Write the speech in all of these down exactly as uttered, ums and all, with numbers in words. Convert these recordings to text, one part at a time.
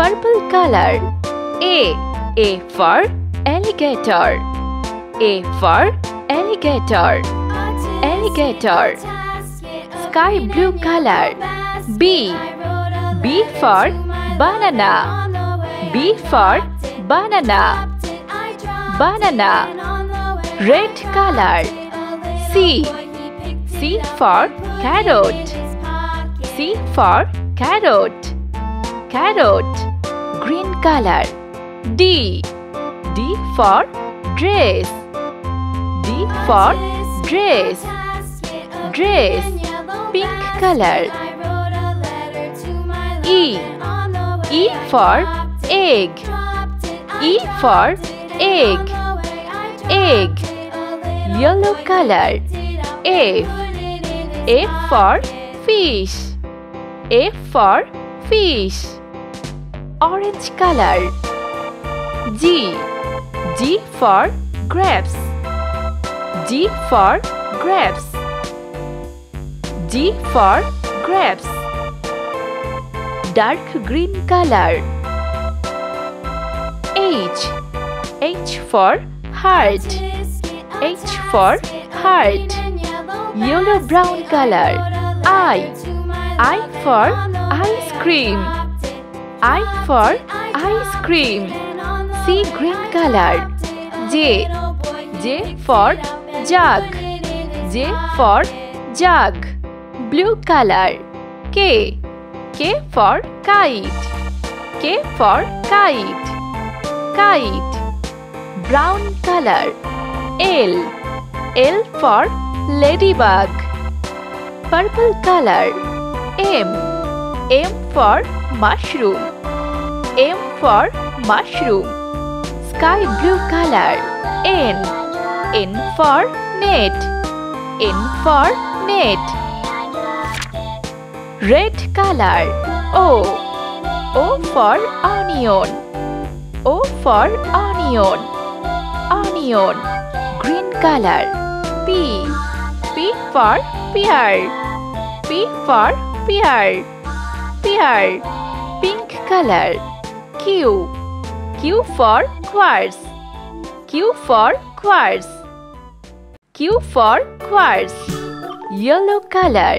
purple color. A. A for alligator. A for alligator. Alligator. Sky blue color. B. B for banana. B for banana. Banana. Red color. C. C for carrot. C for carrot. Carrot. Green color. D. D for dress. D for dress. Dress. Pink color. E. E for egg. E for egg. Egg. Yellow color. F. F for fish. F for fish. Orange color. G. G for grapes. G for grapes. G for grapes. Dark green color. H. H for heart. H for heart. Yellow brown color. I. I for ice cream. I for ice cream. Sea green color. J. J for jug. J for jug. Blue color. K. K for kite. K for kite. Kite. Brown color. L. L for ladybug. Purple color. M. M for mushroom. M for mushroom. Sky blue color. N. N for net. N for net. Red color. O. O for onion. O for onion. Onion. Green color. P. P for pear. P for pear. Pear. Pink color. Q. Q for quartz. Q for quartz. Q for quartz. Yellow color.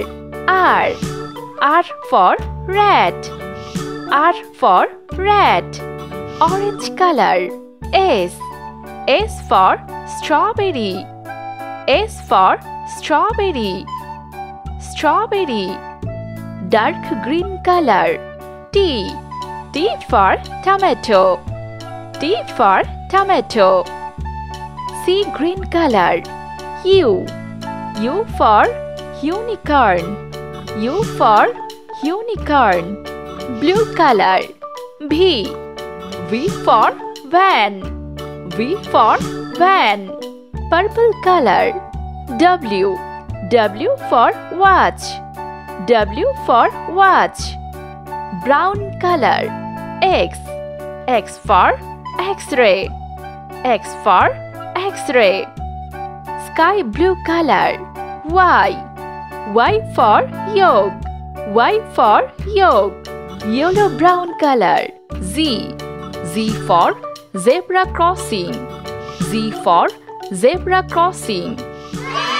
R. R for rat. R for rat. Orange color. S. S for strawberry. S for strawberry. Strawberry. Dark green color. T. T for tomato. T for tomato. Sea green color. U. U for unicorn. U for unicorn. Blue color. V. V for van. V for van. Purple color. W. W for watch. W for watch. Brown color. X. X for X-ray. X for X-ray. Sky blue color. Y. Y for yolk. Y for yolk. Yellow brown color. Z. Z for zebra crossing. Z for zebra crossing.